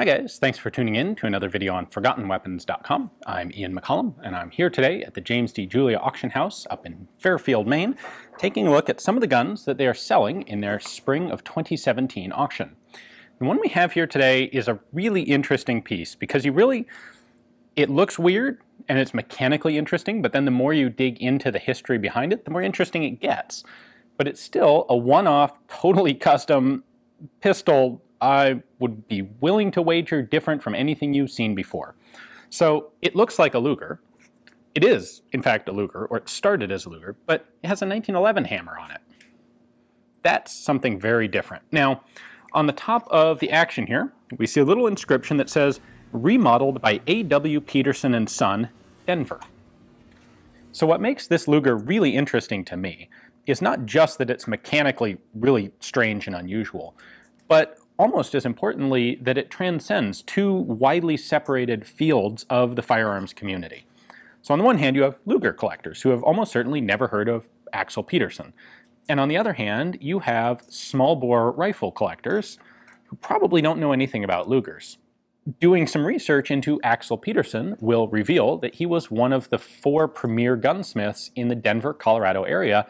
Hi guys, thanks for tuning in to another video on ForgottenWeapons.com. I'm Ian McCollum, and I'm here today at the James D. Julia Auction House up in Fairfield, Maine, taking a look at some of the guns that they are selling in their spring of 2017 auction. The one we have here today is a really interesting piece because it looks weird and it's mechanically interesting, but then the more you dig into the history behind it, the more interesting it gets. But it's still a one-off, totally custom pistol I would be willing to wager different from anything you've seen before. So it looks like a Luger. It is, in fact, a Luger, or it started as a Luger, but it has a 1911 hammer on it. That's something very different. Now, on the top of the action here, we see a little inscription that says, remodeled by A.W. Peterson and Son, Denver. So what makes this Luger really interesting to me is not just that it's mechanically really strange and unusual, but almost as importantly, that it transcends two widely separated fields of the firearms community. So on the one hand, you have Luger collectors who have almost certainly never heard of Axel Peterson. And on the other hand, you have small bore rifle collectors who probably don't know anything about Lugers. Doing some research into Axel Peterson will reveal that he was one of the four premier gunsmiths in the Denver, Colorado area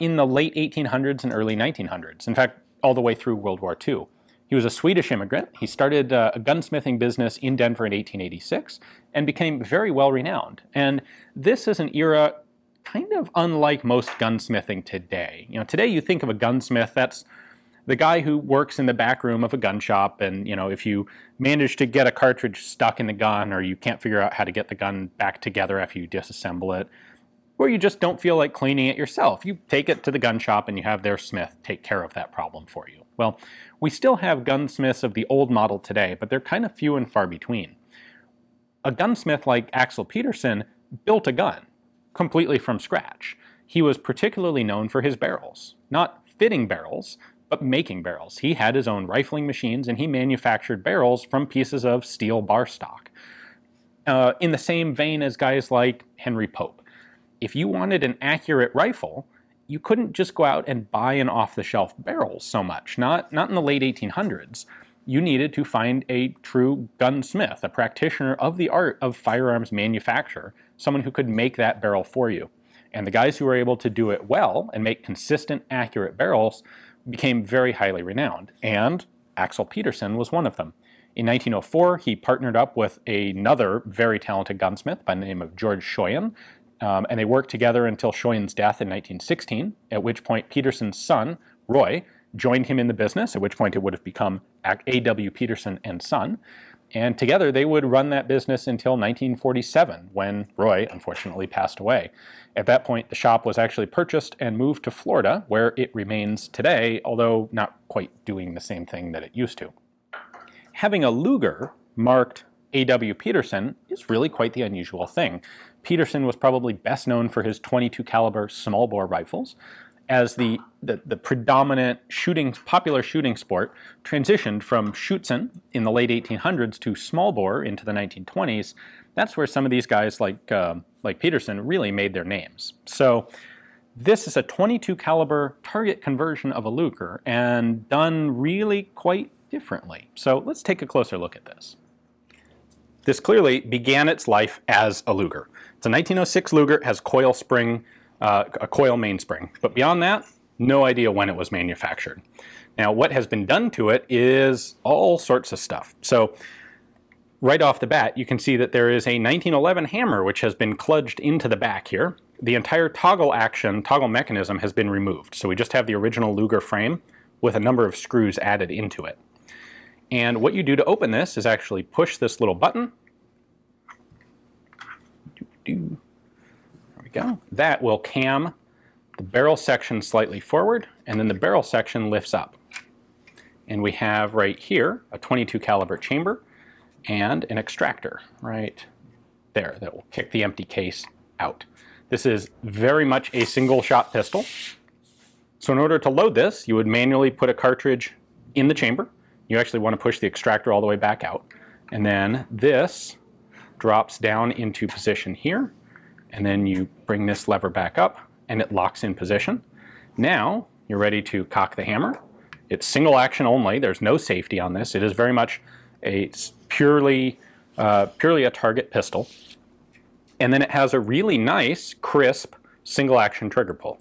in the late 1800s and early 1900s. In fact, all the way through World War II. He was a Swedish immigrant. He started a gunsmithing business in Denver in 1886 and became very well renowned. And this is an era kind of unlike most gunsmithing today. You know, today you think of a gunsmith, that's the guy who works in the back room of a gun shop, and you know, if you manage to get a cartridge stuck in the gun, or you can't figure out how to get the gun back together after you disassemble it, or you just don't feel like cleaning it yourself, you take it to the gun shop and you have their smith take care of that problem for you. Well, we still have gunsmiths of the old model today, but they're kind of few and far between. A gunsmith like Axel Peterson built a gun completely from scratch. He was particularly known for his barrels, not fitting barrels, but making barrels. He had his own rifling machines and he manufactured barrels from pieces of steel bar stock. In the same vein as guys like Harry Pope. If you wanted an accurate rifle, you couldn't just go out and buy an off-the-shelf barrel so much, not in the late 1800s. You needed to find a true gunsmith, a practitioner of the art of firearms manufacture, someone who could make that barrel for you. And the guys who were able to do it well and make consistent, accurate barrels became very highly renowned, and Axel Peterson was one of them. In 1904, he partnered up with another very talented gunsmith by the name of George Schoyen, and they worked together until Schoyen's death in 1916, at which point Peterson's son, Roy, joined him in the business, at which point it would have become A.W. Peterson and Son. And together they would run that business until 1947, when Roy unfortunately passed away. At that point, the shop was actually purchased and moved to Florida, where it remains today, although not quite doing the same thing that it used to. Having a Luger marked A.W. Peterson is really quite the unusual thing. Peterson was probably best known for his .22 caliber small bore rifles as the predominant popular shooting sport transitioned from Schützen in the late 1800s to small bore into the 1920s. That's where some of these guys like Peterson really made their names. So this is a .22 caliber target conversion of a Luger and done really quite differently. So let's take a closer look at this. This clearly began its life as a Luger. It's a 1906 Luger, has coil spring, a coil mainspring. But beyond that, no idea when it was manufactured. Now, what has been done to it is all sorts of stuff. So right off the bat, you can see that there is a 1911 hammer which has been kludged into the back here. The entire toggle mechanism has been removed. So we just have the original Luger frame with a number of screws added into it. And what you do to open this is actually push this little button. There we go. That will cam the barrel section slightly forward, and then the barrel section lifts up. And we have right here a .22 caliber chamber and an extractor right there that will kick the empty case out. This is very much a single shot pistol. So in order to load this, you would manually put a cartridge in the chamber. You actually want to push the extractor all the way back out. And then this drops down into position here. And then you bring this lever back up and it locks in position. Now you're ready to cock the hammer. It's single action only. There's no safety on this. It is very much It's purely a target pistol. And then it has a really nice, crisp, single-action trigger pull.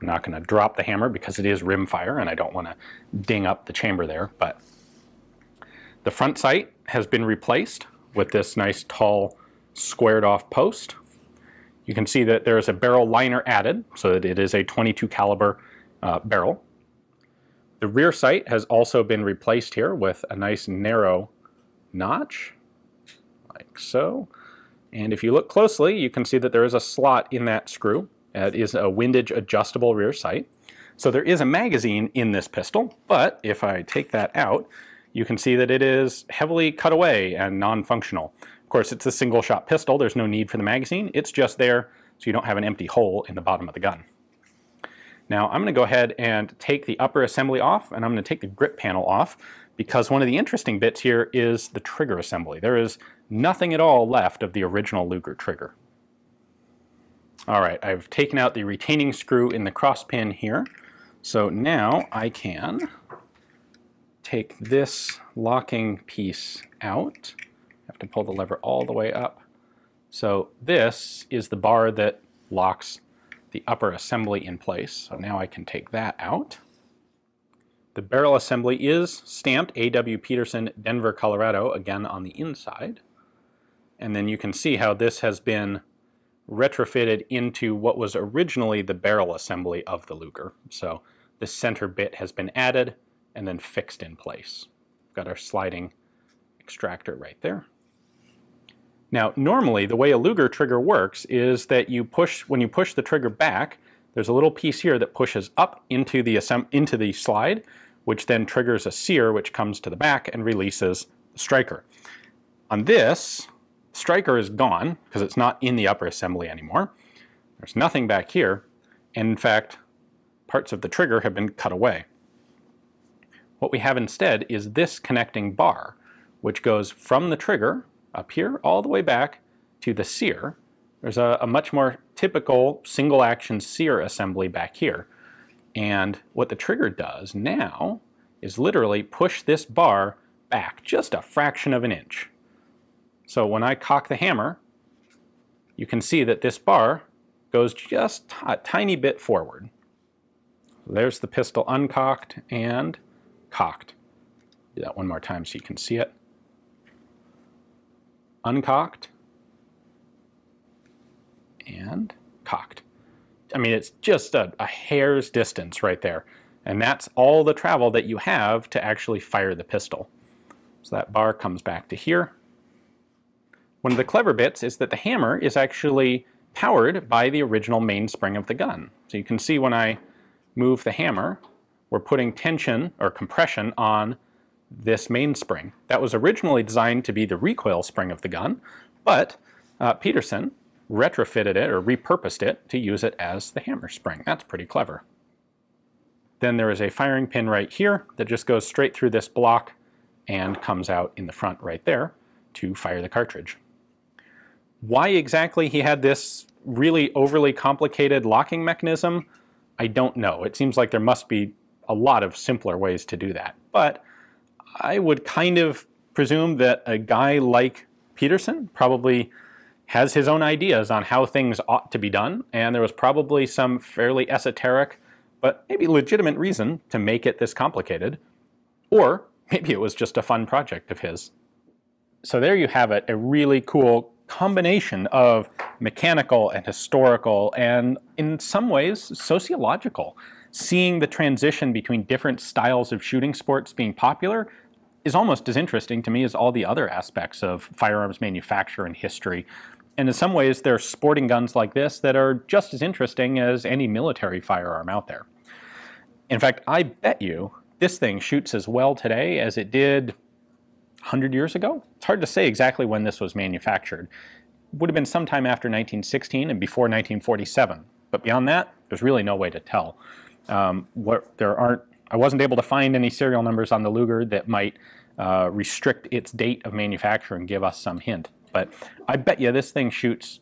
I'm not going to drop the hammer because it is rimfire and I don't want to ding up the chamber there, but the front sight has been replaced with this nice, tall, squared-off post. You can see that there is a barrel liner added, so that it is a .22 caliber barrel. The rear sight has also been replaced here with a nice narrow notch, like so. And if you look closely, you can see that there is a slot in that screw. It is a windage adjustable rear sight. So there is a magazine in this pistol, but if I take that out, you can see that it is heavily cut away and non-functional. Of course, it's a single shot pistol. There's no need for the magazine. It's just there so you don't have an empty hole in the bottom of the gun. Now I'm going to go ahead and take the upper assembly off, and I'm going to take the grip panel off, because one of the interesting bits here is the trigger assembly. There is nothing at all left of the original Luger trigger. All right, I've taken out the retaining screw in the cross pin here. So now I can take this locking piece out. I have to pull the lever all the way up. So this is the bar that locks the upper assembly in place. So now I can take that out. The barrel assembly is stamped A.W. Peterson, Denver, Colorado, again on the inside. And then you can see how this has been retrofitted into what was originally the barrel assembly of the Luger. So the center bit has been added and then fixed in place. We've got our sliding extractor right there. Now, normally the way a Luger trigger works is that you push, when you push the trigger back, there's a little piece here that pushes up into the slide, which then triggers a sear, which comes to the back and releases the striker. On this, striker is gone because it's not in the upper assembly anymore. There's nothing back here, and in fact, parts of the trigger have been cut away. What we have instead is this connecting bar, which goes from the trigger up here all the way back to the sear. There's a much more typical single action sear assembly back here. And what the trigger does now is literally push this bar back just a fraction of an inch. So when I cock the hammer, you can see that this bar goes just a tiny bit forward. There's the pistol uncocked and cocked. Do that one more time so you can see it. Uncocked and cocked. I mean, it's just a hair's distance right there. And that's all the travel that you have to actually fire the pistol. So that bar comes back to here. One of the clever bits is that the hammer is actually powered by the original mainspring of the gun. So you can see when I move the hammer, we're putting tension or compression on this mainspring. That was originally designed to be the recoil spring of the gun, but Peterson retrofitted it or repurposed it to use it as the hammer spring. That's pretty clever. Then there is a firing pin right here that just goes straight through this block and comes out in the front right there to fire the cartridge. Why exactly he had this really overly complicated locking mechanism, I don't know. It seems like there must be a lot of simpler ways to do that, but I would kind of presume that a guy like Peterson probably has his own ideas on how things ought to be done, and there was probably some fairly esoteric, but maybe legitimate reason to make it this complicated. Or maybe it was just a fun project of his. So there you have it, a really cool combination of mechanical and historical and in some ways sociological. Seeing the transition between different styles of shooting sports being popular is almost as interesting to me as all the other aspects of firearms manufacture and history. And in some ways, there are sporting guns like this that are just as interesting as any military firearm out there. In fact, I bet you this thing shoots as well today as it did 100 years ago. It's hard to say exactly when this was manufactured. It would have been sometime after 1916 and before 1947. But beyond that, there's really no way to tell. I wasn't able to find any serial numbers on the Luger that might restrict its date of manufacture and give us some hint. But I bet you this thing shoots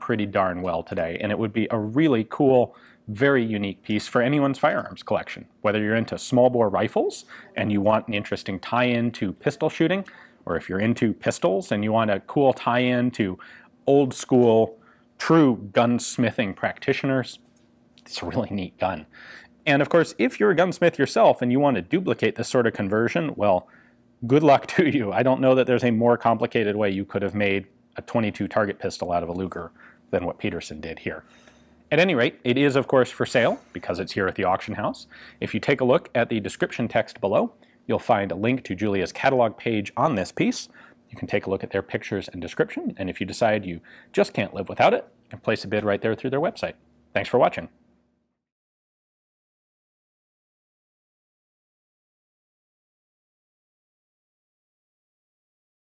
pretty darn well today, and it would be a really cool very unique piece for anyone's firearms collection. Whether you're into small bore rifles and you want an interesting tie-in to pistol shooting, or if you're into pistols and you want a cool tie-in to old school, true gunsmithing practitioners, it's a really neat gun. And of course, if you're a gunsmith yourself and you want to duplicate this sort of conversion, well, good luck to you. I don't know that there's a more complicated way you could have made a .22 target pistol out of a Luger than what Peterson did here. At any rate, it is of course for sale because it's here at the auction house. If you take a look at the description text below, you'll find a link to Julia's catalog page on this piece. You can take a look at their pictures and description, and if you decide you just can't live without it, you can place a bid right there through their website. Thanks for watching.